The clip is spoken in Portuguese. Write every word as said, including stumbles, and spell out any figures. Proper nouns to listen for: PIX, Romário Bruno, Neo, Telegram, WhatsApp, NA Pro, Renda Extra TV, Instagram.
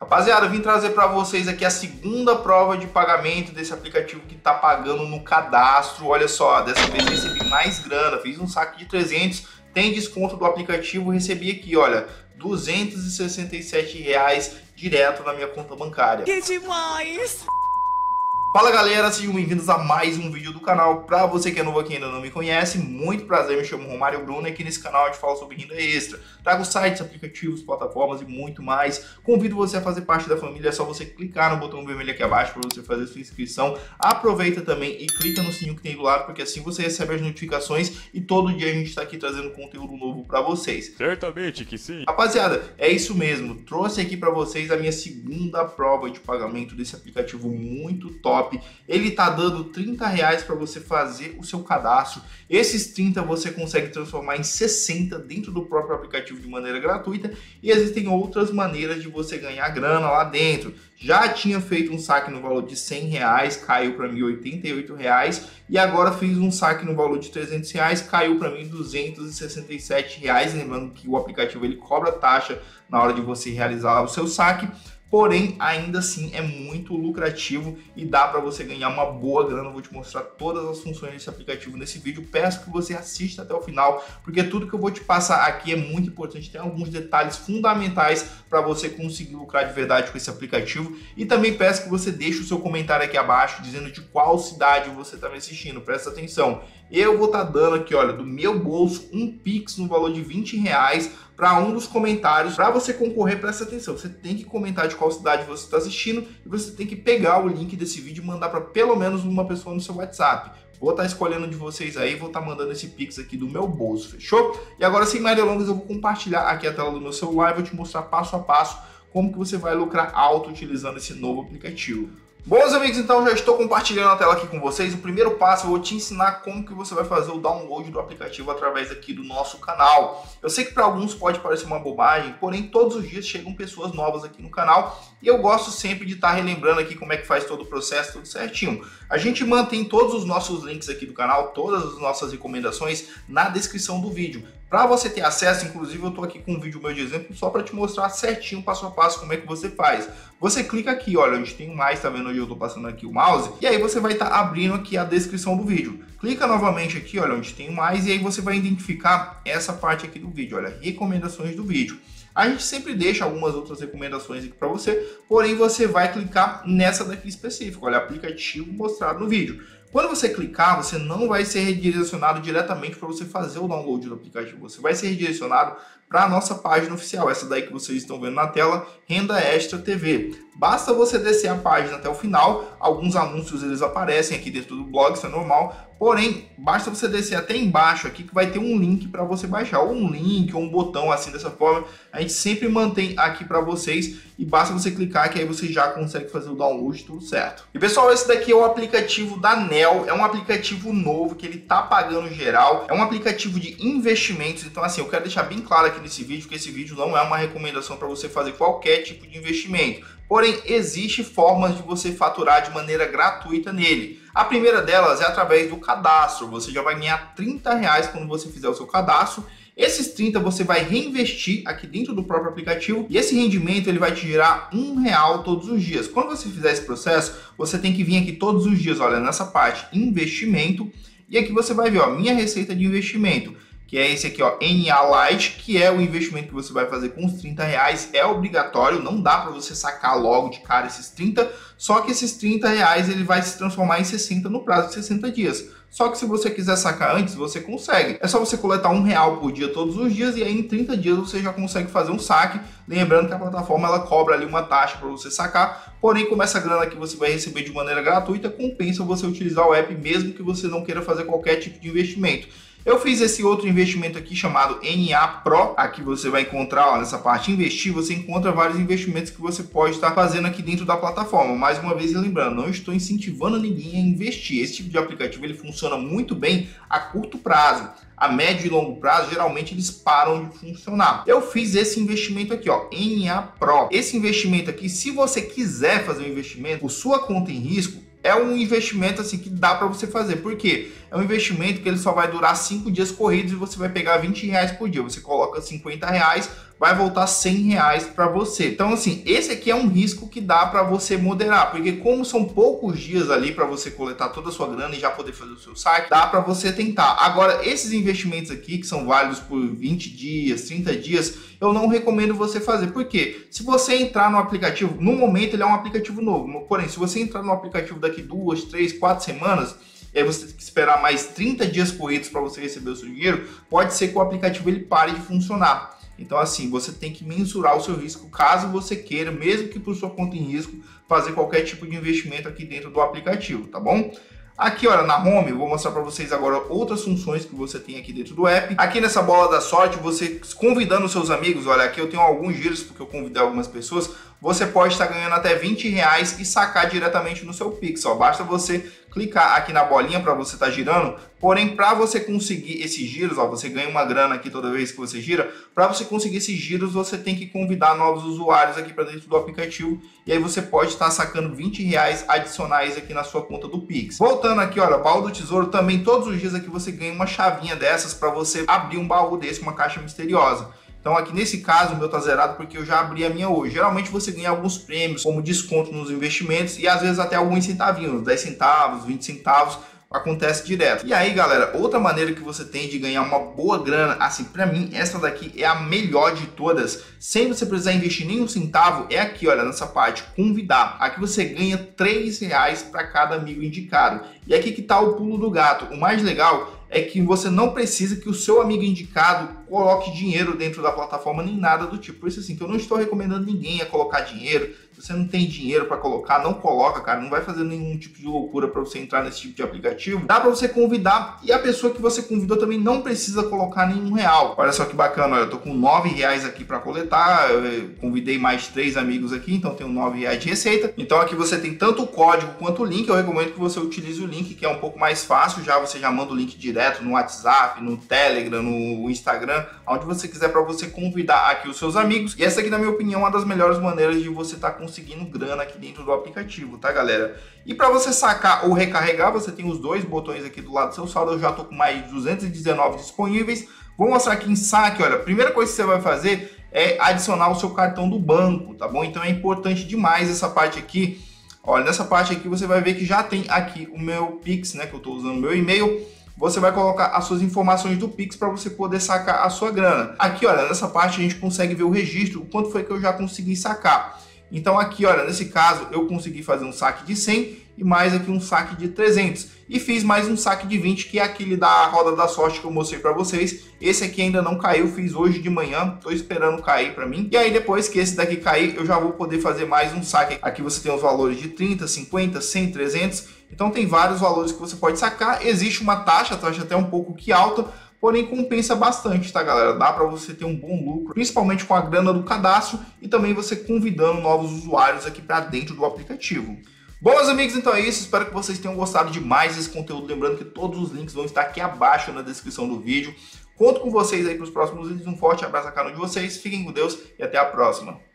Rapaziada, eu vim trazer para vocês aqui a segunda prova de pagamento desse aplicativo que tá pagando no cadastro. Olha só, dessa vez recebi mais grana, fiz um saque de trezentos, tem desconto do aplicativo, recebi aqui, olha, duzentos e sessenta e sete reais direto na minha conta bancária. Que demais! Fala galera, sejam bem-vindos a mais um vídeo do canal. Pra você que é novo aqui e ainda não me conhece, muito prazer, me chamo Romário Bruno e aqui nesse canal eu te falo sobre renda extra. Trago sites, aplicativos, plataformas e muito mais. Convido você a fazer parte da família, é só você clicar no botão vermelho aqui abaixo para você fazer sua inscrição. Aproveita também e clica no sininho que tem do lado, porque assim você recebe as notificações e todo dia a gente tá aqui trazendo conteúdo novo pra vocês. Certamente que sim. Rapaziada, é isso mesmo, trouxe aqui pra vocês a minha segunda prova de pagamento desse aplicativo muito top. Ele tá dando trinta reais para você fazer o seu cadastro. Esses trinta você consegue transformar em sessenta dentro do próprio aplicativo de maneira gratuita. E existem outras maneiras de você ganhar grana lá dentro. Já tinha feito um saque no valor de cem reais, caiu para mim oitenta e oito reais. E agora fiz um saque no valor de trezentos reais, caiu para mim duzentos e sessenta e sete reais. Lembrando que o aplicativo ele cobra taxa na hora de você realizar o seu saque. Porém, ainda assim é muito lucrativo e dá para você ganhar uma boa grana. Eu vou te mostrar todas as funções desse aplicativo nesse vídeo. Peço que você assista até o final, porque tudo que eu vou te passar aqui é muito importante. Tem alguns detalhes fundamentais para você conseguir lucrar de verdade com esse aplicativo. E também peço que você deixe o seu comentário aqui abaixo dizendo de qual cidade você está me assistindo. Presta atenção. Eu vou estar tá dando aqui, olha, do meu bolso um Pix no valor de vinte reais para um dos comentários. Para você concorrer, presta atenção, você tem que comentar de qual cidade você está assistindo e você tem que pegar o link desse vídeo e mandar para pelo menos uma pessoa no seu WhatsApp. Vou estar tá escolhendo de vocês aí, vou estar tá mandando esse Pix aqui do meu bolso, fechou? E agora, sem mais delongas, eu vou compartilhar aqui a tela do meu celular e vou te mostrar passo a passo como que você vai lucrar alto utilizando esse novo aplicativo. Bom, meus amigos, então já estou compartilhando a tela aqui com vocês. O primeiro passo, eu vou te ensinar como que você vai fazer o download do aplicativo através aqui do nosso canal. Eu sei que para alguns pode parecer uma bobagem, porém todos os dias chegam pessoas novas aqui no canal e eu gosto sempre de estar relembrando aqui como é que faz todo o processo, tudo certinho. A gente mantém todos os nossos links aqui do canal, todas as nossas recomendações na descrição do vídeo. Para você ter acesso, inclusive eu estou aqui com um vídeo meu de exemplo só para te mostrar certinho, passo a passo, como é que você faz. Você clica aqui, olha, onde tem mais, tá vendo onde eu estou passando aqui o mouse? E aí você vai estar tá abrindo aqui a descrição do vídeo. Clica novamente aqui, olha, onde tem mais, e aí você vai identificar essa parte aqui do vídeo, olha, recomendações do vídeo. A gente sempre deixa algumas outras recomendações aqui para você, porém você vai clicar nessa daqui específica, olha, aplicativo mostrado no vídeo. Quando você clicar, você não vai ser redirecionado diretamente para você fazer o download do aplicativo. Você vai ser redirecionado para a nossa página oficial, essa daí que vocês estão vendo na tela, Renda Extra T V. Basta você descer a página até o final, alguns anúncios eles aparecem aqui dentro do blog, isso é normal. Porém, basta você descer até embaixo aqui que vai ter um link para você baixar, ou um link, ou um botão assim dessa forma. A gente sempre mantém aqui para vocês e basta você clicar que aí você já consegue fazer o download, tudo certo. E pessoal, esse daqui é o aplicativo da Neo, é um aplicativo novo que ele tá pagando geral, é um aplicativo de investimentos. Então assim, eu quero deixar bem claro aqui nesse vídeo que esse vídeo não é uma recomendação para você fazer qualquer tipo de investimento. Porém, existe formas de você faturar de maneira gratuita nele. A primeira delas é através do cadastro. Você já vai ganhar trinta reais quando você fizer o seu cadastro. Esses trinta você vai reinvestir aqui dentro do próprio aplicativo e esse rendimento ele vai te gerar um real todos os dias. Quando você fizer esse processo, você tem que vir aqui todos os dias, olha, nessa parte, investimento. E aqui você vai ver, ó, minha receita de investimento, que é esse aqui, ó, N A Light, que é o investimento que você vai fazer com os trinta reais, é obrigatório, não dá para você sacar logo de cara esses trinta, só que esses trinta reais ele vai se transformar em sessenta no prazo de sessenta dias. Só que se você quiser sacar antes, você consegue. É só você coletar um real por dia todos os dias e aí em trinta dias você já consegue fazer um saque. Lembrando que a plataforma ela cobra ali uma taxa para você sacar. Porém, como essa grana que você vai receber de maneira gratuita, compensa você utilizar o app mesmo que você não queira fazer qualquer tipo de investimento. Eu fiz esse outro investimento aqui chamado N A Pro. Aqui você vai encontrar, ó, nessa parte investir, você encontra vários investimentos que você pode estar fazendo aqui dentro da plataforma. Mais uma vez, lembrando, não estou incentivando ninguém a investir. Esse tipo de aplicativo ele funciona muito bem a curto prazo. A médio e longo prazo, geralmente eles param de funcionar. Eu fiz esse investimento aqui, ó, N A Pro. Esse investimento aqui, se você quiser fazer um investimento por sua conta em risco, é um investimento assim que dá para você fazer. Por quê? é um investimento que ele só vai durar cinco dias corridos e você vai pegar vinte reais por dia. Você coloca cinquenta reais, vai voltar cem reais para você. Então, assim, esse aqui é um risco que dá para você moderar, porque como são poucos dias ali para você coletar toda a sua grana e já poder fazer o seu saque, dá para você tentar. Agora, esses investimentos aqui, que são válidos por vinte dias, trinta dias, eu não recomendo você fazer. Por quê? Se você entrar no aplicativo, no momento ele é um aplicativo novo, porém, se você entrar no aplicativo daqui duas, três, quatro semanas, e aí você tem que esperar mais trinta dias corridos para você receber o seu dinheiro, pode ser que o aplicativo ele pare de funcionar. Então, assim, você tem que mensurar o seu risco caso você queira, mesmo que por sua conta em risco, fazer qualquer tipo de investimento aqui dentro do aplicativo, tá bom? Aqui, olha, na home, eu vou mostrar para vocês agora outras funções que você tem aqui dentro do app. Aqui nessa bola da sorte, você convidando os seus amigos, olha, aqui eu tenho alguns giros porque eu convidei algumas pessoas, você pode estar ganhando até vinte reais e sacar diretamente no seu Pix, ó. Basta você clicar aqui na bolinha para você estar girando, porém, para você conseguir esses giros, ó, você ganha uma grana aqui toda vez que você gira, para você conseguir esses giros, você tem que convidar novos usuários aqui para dentro do aplicativo, e aí você pode estar sacando vinte reais adicionais aqui na sua conta do Pix. Voltando aqui, olha, baú do tesouro, também todos os dias aqui você ganha uma chavinha dessas para você abrir um baú desse, uma caixa misteriosa. Então aqui nesse caso o meu tá zerado porque eu já abri a minha hoje. Geralmente você ganha alguns prêmios, como desconto nos investimentos e às vezes até alguns centavinhos, dez centavos, vinte centavos, acontece direto. E aí, galera, outra maneira que você tem de ganhar uma boa grana, assim, pra mim, essa daqui é a melhor de todas, sem você precisar investir nenhum centavo, é aqui, olha, nessa parte, convidar. Aqui você ganha três reais para cada amigo indicado. E aqui que tá o pulo do gato. O mais legal é que você não precisa que o seu amigo indicado coloque dinheiro dentro da plataforma nem nada do tipo. Por isso, assim, que eu não estou recomendando ninguém a colocar dinheiro. Se você não tem dinheiro para colocar, não coloca, cara. Não vai fazer nenhum tipo de loucura para você entrar nesse tipo de aplicativo. Dá para você convidar e a pessoa que você convidou também não precisa colocar nenhum real. Olha só que bacana, olha, eu tô com nove reais aqui para coletar. Eu convidei mais três amigos aqui, então tenho nove reais de receita. Então aqui você tem tanto o código quanto o link. Eu recomendo que você utilize o link, que é um pouco mais fácil. Já você já manda o link direto no WhatsApp, no Telegram, no Instagram, onde você quiser, para você convidar aqui os seus amigos. E essa aqui, na minha opinião, é uma das melhores maneiras de você estar tá conseguindo grana aqui dentro do aplicativo, tá, galera? E para você sacar ou recarregar, você tem os dois botões aqui do lado do seu saldo. Eu já tô com mais de duzentos e dezenove disponíveis. Vou mostrar aqui em saque, olha, a primeira coisa que você vai fazer é adicionar o seu cartão do banco, tá bom? Então é importante demais essa parte aqui. Olha, nessa parte aqui você vai ver que já tem aqui o meu Pix, né, que eu tô usando o meu e-mail. Você vai colocar as suas informações do Pix para você poder sacar a sua grana. Aqui, olha, nessa parte a gente consegue ver o registro, o quanto foi que eu já consegui sacar. Então aqui, olha, nesse caso eu consegui fazer um saque de cem e mais aqui um saque de trezentos. E fiz mais um saque de vinte, que é aquele da roda da sorte que eu mostrei para vocês. Esse aqui ainda não caiu, fiz hoje de manhã, estou esperando cair para mim. E aí depois que esse daqui cair, eu já vou poder fazer mais um saque. Aqui você tem os valores de trinta, cinquenta, cem, trezentos... Então tem vários valores que você pode sacar, existe uma taxa, a taxa até um pouco que alta, porém compensa bastante, tá, galera? Dá para você ter um bom lucro, principalmente com a grana do cadastro e também você convidando novos usuários aqui para dentro do aplicativo. Bom, meus amigos, então é isso. Espero que vocês tenham gostado demais desse conteúdo. Lembrando que todos os links vão estar aqui abaixo na descrição do vídeo. Conto com vocês aí para os próximos vídeos. Um forte abraço a cada um de vocês, fiquem com Deus e até a próxima.